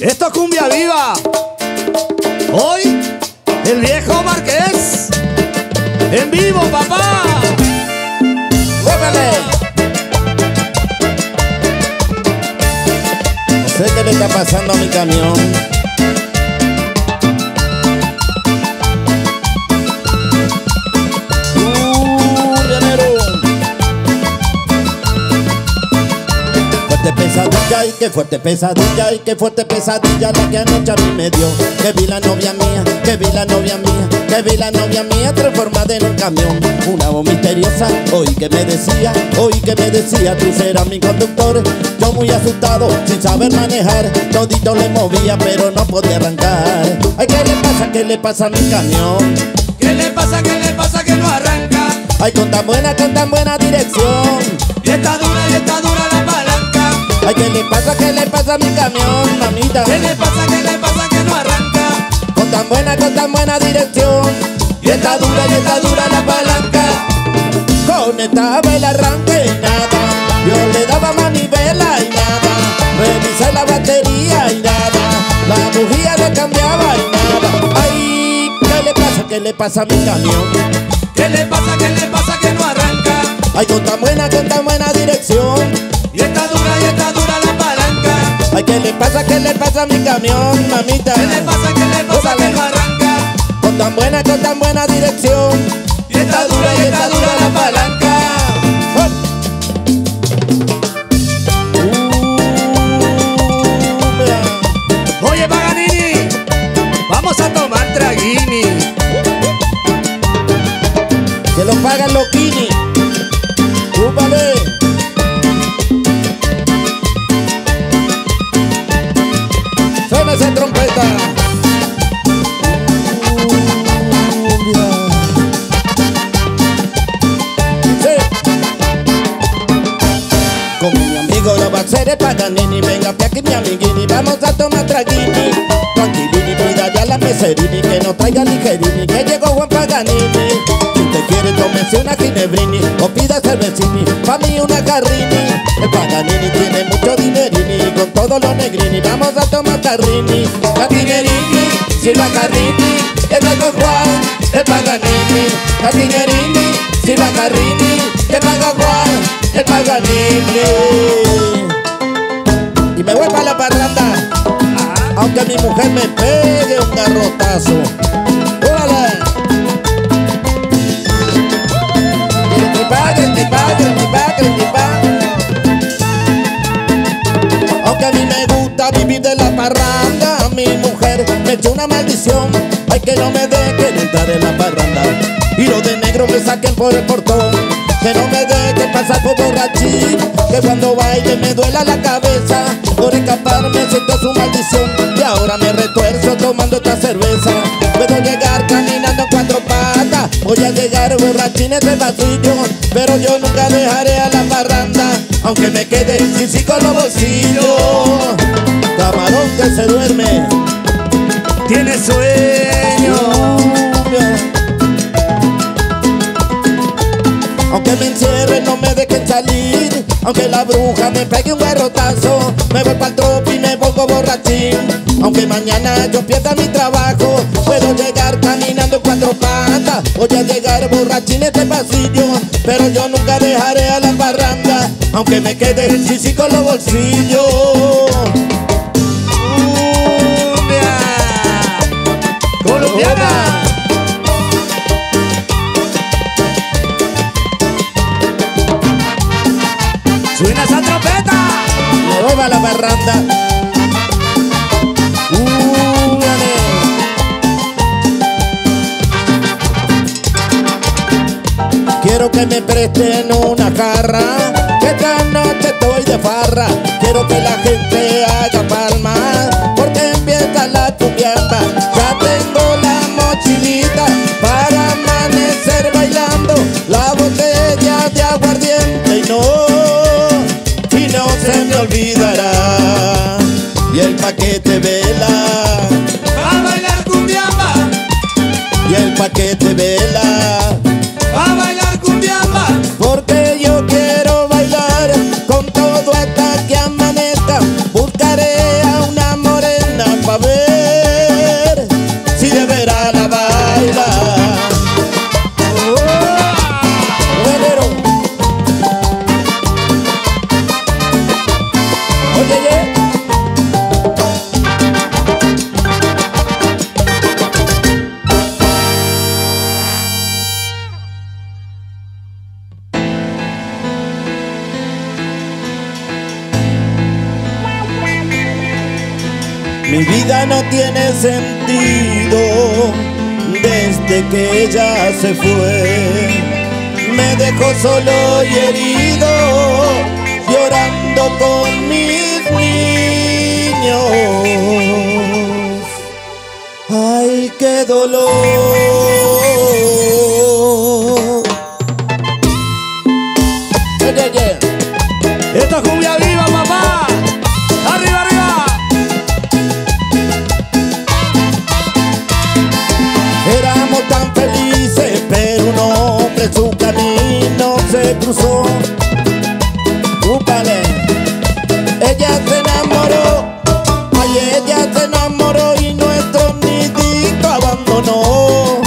Esto es Cumbia Viva. Hoy, el viejo Marquez. En vivo, papá. ¡Muévele! No sé qué le está pasando a mi camión. Llanero. Fuerte pesadilla y qué fuerte pesadilla y qué fuerte pesadilla la que anoche a mí me dio. Que vi la novia mía, que vi la novia mía. Que vi la novia mía transformada en un camión. Una voz misteriosa, oí que me decía, tú serás mi conductor. Yo muy asustado, sin saber manejar, todito le movía pero no podía arrancar. Ay, qué le pasa a mi camión? Qué le pasa que no arranca? Ay, con tan buena dirección. Y está dura la palanca. Ay, qué le pasa a mi camión, mamita? Qué le pasa que no arranca? Con tan buena dirección. Y está dura la palanca. Conectaba el arranque y nada. Yo le daba manivela y nada. Revisé la batería y nada. La bujía la cambiaba y nada. Ay, qué le pasa a mi camión? Qué le pasa que no arranca? Ay, con tan buena dirección. Y está dura la palanca. Ay, qué le pasa a mi camión, mamita? Qué le pasa que no arranca? Con tan buena dirección. Y está dura la palanca. Oye, Paganini, vamos a tomar traguini. Que lo pagan los guinis. Chúpale. Suena esa trompeta. Seré Paganini, venga aquí mi amiguini, vamos a tomar traguini. Tranquilini, cuida ya la meserini, que no traiga ligerini, que llegó Juan Paganini. Si usted quiere tómese una ginebrini, o pida cervecini, pa' mí una carrini. El Paganini tiene mucho dinerini, y con todos los negrini, vamos a tomar carrini. La tinerini, si la carrini, el pago Juan, el Paganini. La tinerini, si la carrini, el pago Juan, el Paganini. Y me voy para la parranda, aunque mi mujer me pegue un garrotazo. ¡Órale! Aunque a mí me gusta vivir de la parranda, a mi mujer me echó una maldición. Ay, que no me dejen entrar en la parranda y los de negro me saquen por el portón. Que no me deje pasar por borrachín, que cuando baile me duela la cabeza. Por escaparme siento su maldición y ahora me retuerzo tomando esta cerveza. Puedo llegar caminando en cuatro patas, voy a llegar borrachín entre pasillos, pero yo nunca dejaré a la parranda, aunque me quede sin sí con los bolsillos. Camarón que se duerme tiene sueño. Aunque me encierren, no me dejen salir, aunque la bruja me pegue un garrotazo. Me voy pa'l tropi y me pongo borrachín, aunque mañana yo pierda mi trabajo. Puedo llegar caminando en cuatro patas, voy a llegar borrachín en este pasillo, pero yo nunca dejaré a la parranda, aunque me quede el sisi con los bolsillos. ¡Cumbia! ¡Colombiana! ¡Suena esa trompeta! ¡Me voy para la parranda! Quiero que me presten una jarra, que esta noche estoy de farra. Quiero que la gente haga palmas, porque empieza la cumbiamba. Ya tengo la mochilita para amanecer bailando, la botella de aguardiente y no se me olvidará, y el paquete vela a bailar cumbiamba, y el paquete vela a bailar cumbiamba, porque yo quiero bailar con todo hasta que amanezca. Buscaré a una morena Mi vida no tiene sentido desde que ella se fue. Me dejó solo y herido, llorando con mis niños. ¡Ay, qué dolor! Yeah, yeah, yeah. Esta es Cumbia Viva, papá. ¡Arriba, arriba! Éramos tan felices, pero un hombre en su camino se cruzó. ¡Úpale! Ella se enamoró, ay, ella se enamoró y nuestro nidito abandonó.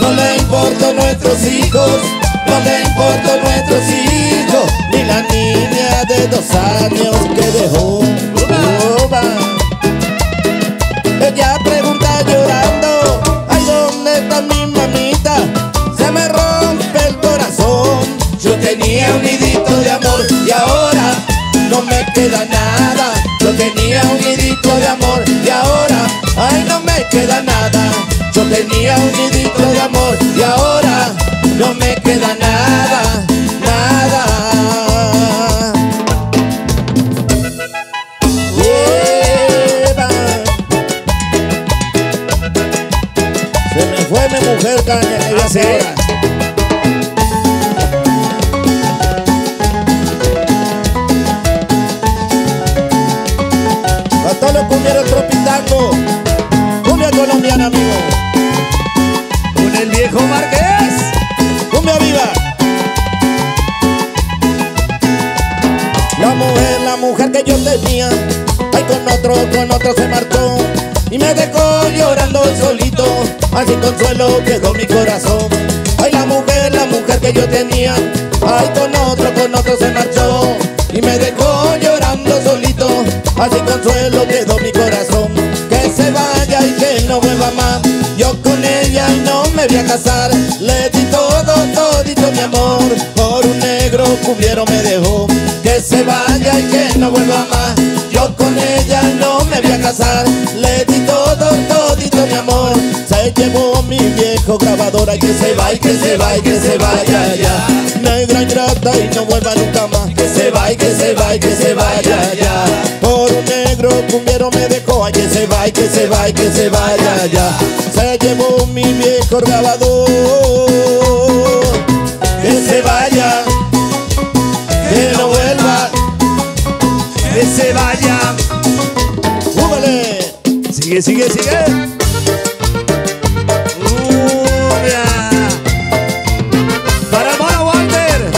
No le importan nuestros hijos, no le importan nuestros hijos, ni la niña de 2 años que dejó. Ella pregunta llorando, ay, ¿dónde está mi mamita? Se me rompe el corazón. Yo tenía un nidito de amor y ahora no me queda nada. Yo tenía un nidito de amor y ahora, ay, no me queda nada. Yo tenía un nidito de amor y ahora no me queda nada, nada. Eva. Se me fue mi mujer caña que iba sola. A todos los cumbieros tropitando, cumbia colombiana, amigo. Con el viejo Marquez. Cumbia viva. La mujer que yo tenía, ay, con otro se marchó y me dejó llorando solito, así consuelo quedó mi corazón. Ay, la mujer que yo tenía, ay, con otro se marchó y me dejó llorando solito, así consuelo quedó mi corazón. Que se vaya y que no vuelva más, yo con ella no me voy a casar. Le di todito mi amor, por un negro cumbiero me dejó. Que se vaya y que no vuelva más, yo con ella no me voy a casar. Le di todito mi amor, se llevó mi viejo grabadora. Que se vaya y que se vaya y que se vaya ya, negra ingrata y no vuelva nunca más. Que se vaya y que se vaya y que se vaya ya, por un negro cumbiero me dejó. Ay, que se vaya y que se vaya y que se vaya ya, se llevó mi viejo grabador. Que se vaya, que no vuelva, que se vaya. ¡Júbale! Sigue. Para Mora Walter,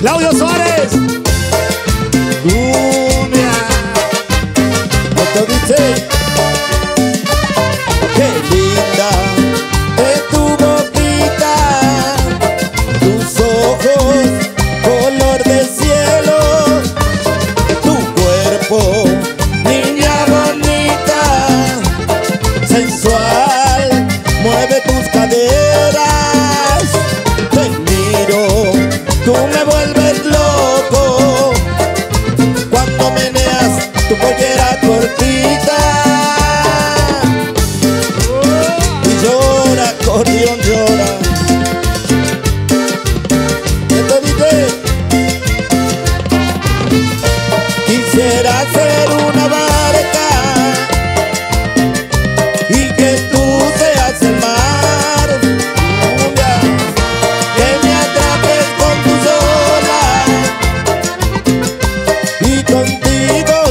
Claudio Suárez. Contigo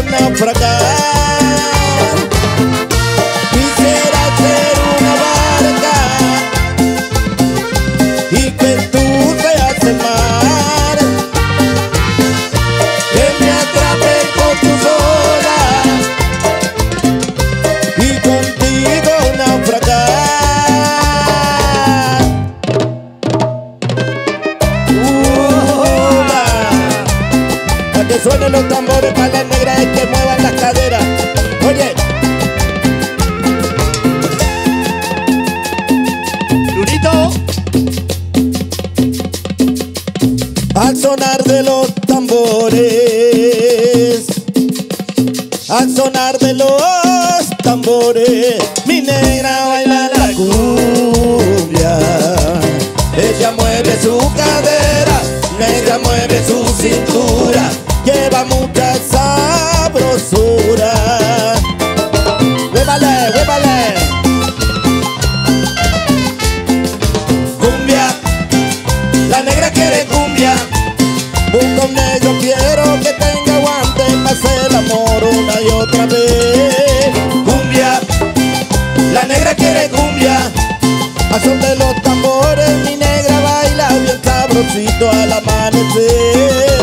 naufragar. sonar de los tambores. Mi negra baila la cumbia, ella mueve su cadera, negra mueve su cintura, lleva mucha sabrosura. ¡Huevale, huevale! Cumbia, la negra quiere cumbia, busca un negro, quiero que tenga guante para hacer el amor una y otra vez. Cumbia, la negra quiere cumbia, al son de los tambores mi negra baila bien sabrosito al amanecer.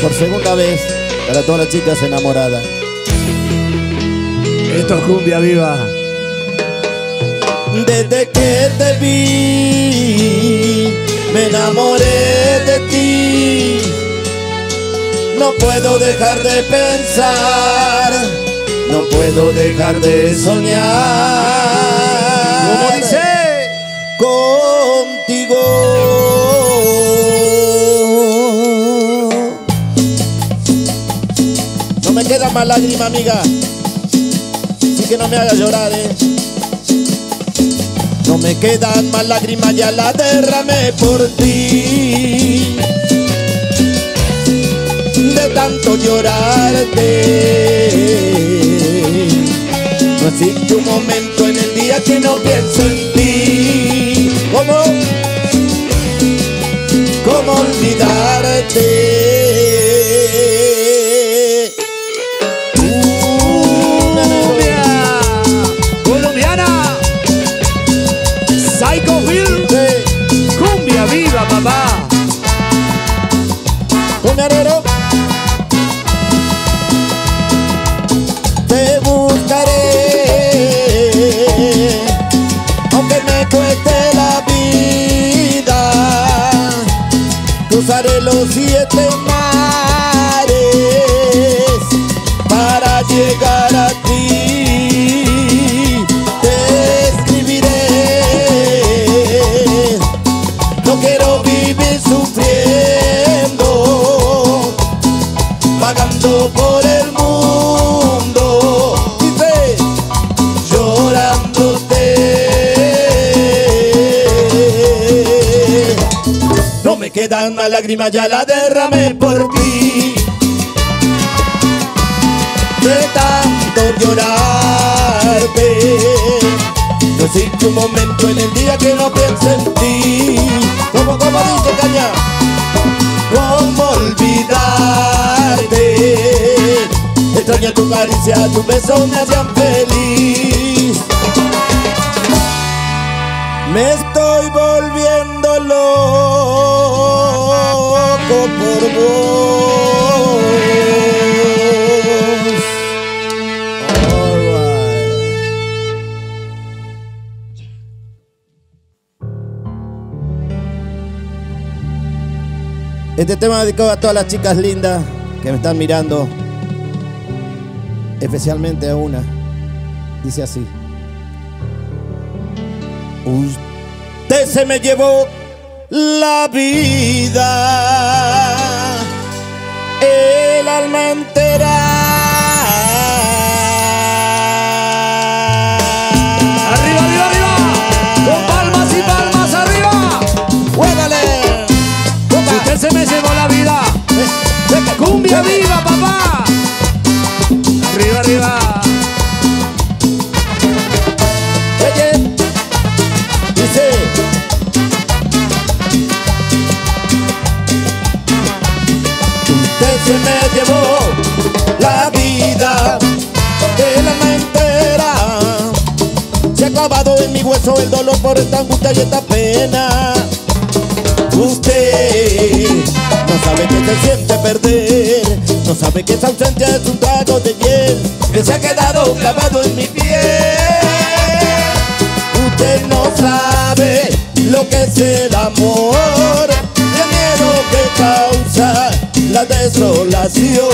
Por segunda vez, para todas las chicas enamoradas. Esto es Cumbia Viva. Desde que te vi, me enamoré de ti. No puedo dejar de pensar, no puedo dejar de soñar. ¿Cómo dice? Contigo. Me queda más lágrima, amiga, así que no me hagas llorar, ¿eh? No me quedan más lágrimas, ya la derramé por ti. De tanto llorarte, no existe un momento en el día que no pienso en ti. ¿Cómo olvidarte? Te buscaré, aunque me cueste la vida, cruzaré los 7 mares para llegar a ti. Te escribiré, no quiero vivir sufriendo, vagando por el mundo, dice, llorándote. No me quedan más lágrimas, ya la derramé por ti. De tanto llorarte, no existe un momento en el día que no piense en ti. Como dice Caña, ¿cómo olvidarte? Extraño tu caricia, tus besos me hacían feliz. Me estoy volviendo loco por vos. All right. Este tema dedicado a todas las chicas lindas que me están mirando, especialmente a una. Dice así: usted se me llevó la vida, el alma entera. ¡Arriba, arriba, arriba! ¡Con palmas y palmas arriba! ¡Juégale! Si usted se me llevó la vida, ¡Cumbia Viva, papá! ¡Arriba, arriba! Se me llevó la vida, el alma entera. Se ha clavado en mi hueso el dolor por esta angustia y esta pena. Usted no sabe que se siente perder, no sabe que esa ausencia es un trago de hiel que se ha quedado clavado en mi piel. Usted no sabe lo que es el amor. la desolación.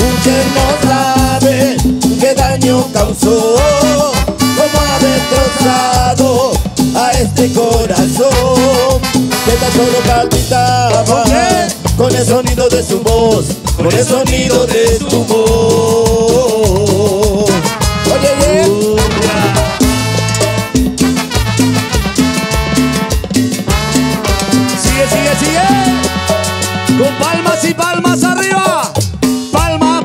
Muchos no saben qué daño causó, cómo ha destrozado a este corazón. Que tan solo palpitaba con el sonido de su voz, con el sonido de su voz. Oye, sigue, con palmas y palmas arriba. Palmas.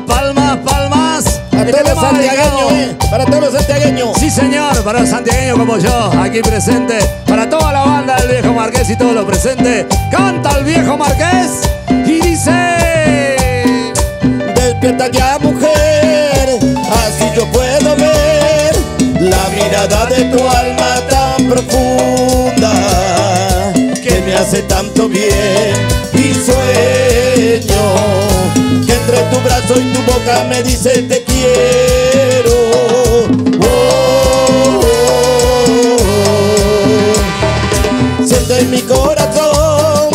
Para todos los santiagueños, para todos los santiagueños. Sí, señor, para los santiagueños como yo, aquí presente. Para toda la banda del Viejo Marquez y todos los presentes. Canta el Viejo Marquez y dice: despierta ya, mujer, así yo puedo ver la mirada de tu alma tan profunda, que me hace tanto bien. Y sueño que entre tu brazo y tu boca me dice te quiero. Siento en mi corazón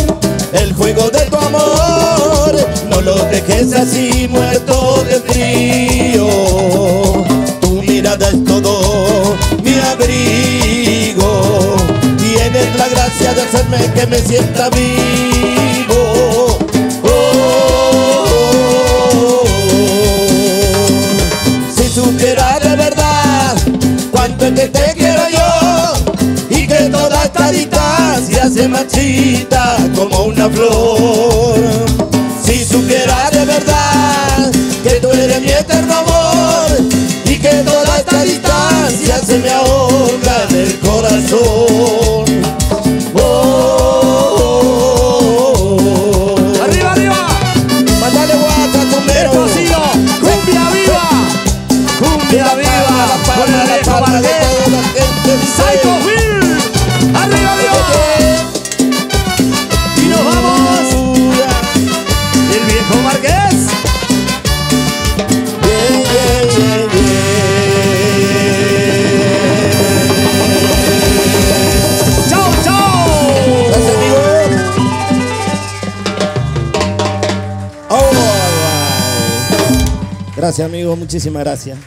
el juego de tu amor, no lo dejes así muerto de frío. Tu mirada es todo mi abrigo, tienes la gracia de hacerme que me sienta vivo. Si supiera de verdad cuánto es que te quiero yo, y que toda esta distancia se marchita como una flor. Si supiera de verdad que tú eres mi eterno amor, y que toda esta distancia se me ahoga en el corazón. Arriba, mandale guata, cumbero. Esto ha sido Cumbia Viva. Cumbia Viva con el Viejo Marquez. Arriba, Viva. Y nos vamos. El Viejo Marquez. Gracias, amigos, muchísimas gracias.